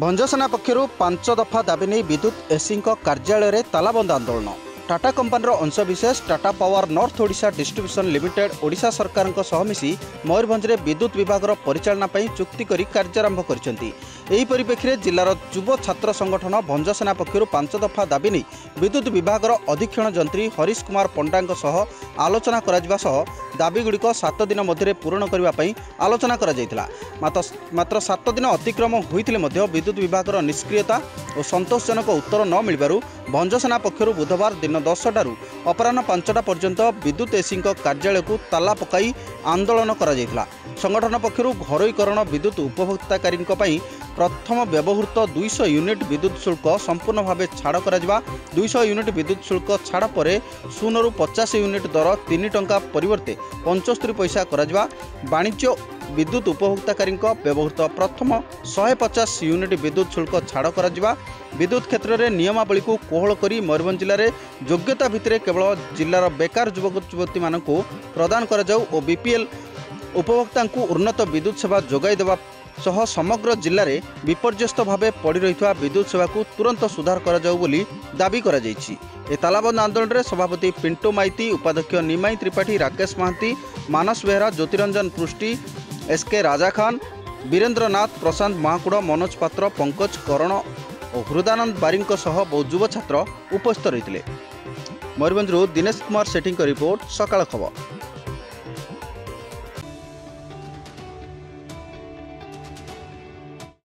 भंजसेना पक्षर पांच दफा दाबी नहीं विद्युत एसी कार्यालय में तालाबंद आंदोलन। टाटा कंपनी अंशविशेष Tata power north Odisha distribution limited Odisha सरकार मिशि मयूरभंज में विद्युत विभाग परिचालना चुक्ति कर कार्यारंभ करपरेक्षी जिलार युव छात्र संगठन भंजसेना पक्षर पांच दफा दाबी नहीं विद्युत विभाग अधीक्षण जंत्री हरीश कुमार पंडा आलोचना दाबीगुड़िक 7 दिन मध्य पूरण करने आलोचना मात्र 7 दिन अतिक्रम होते विद्युत विभाग निष्क्रियता और संतोषजनक उत्तर न मिलू भंजसेना पक्षर बुधवार दिन 10टार अपराह 5टा पर्यंत विद्युत एसी कार्यालय को ताला पकाई आंदोलन करा। संगठन पक्षर घरोईकरण विद्युत उपभोक्ताकारी प्रथम व्यवहृत 200 यूनिट विद्युत शुल्क संपूर्ण भाव छाड़ कर 200 यूनिट विद्युत शुल्क छाड़ पर 0 रू 50 यूनिट दर 3 टंका परिवर्ते 75 पैसा वाणिज्य विद्युत उपभोक्ताकारी व्यवहृत प्रथम 150 यूनिट विद्युत शुल्क छाड़ कर विद्युत क्षेत्र में नियमावली को कोहल कर मयूरभंज जिले में योग्यता भितर केवल जिलार बेकार युवक युवती मानक प्रदान और बीपीएल उपभोक्ता उन्नत विद्युत सेवा जोगाई देवा सह समग्र जिले में विपर्यस्त भाव पड़ रही विद्युत सेवा को तुरंत सुधार करा दाबी करा। तालाबंद आंदोलन में सभापति पिंटू माइती, उपाध्यक्ष निमाई त्रिपाठी, राकेश मांती, मानस बेहरा, ज्योतिरंजन पृष्टि, एसके राजा खान, वीरेंद्रनाथ, प्रशांत महाकुड, मनोज पात्र, पंकज करण और हृदानंद बारी सह बहु युव छात्र उपस्थित रही। मयूरभंज दिनेश कुमार सेठी रिपोर्ट, सकाल खबर।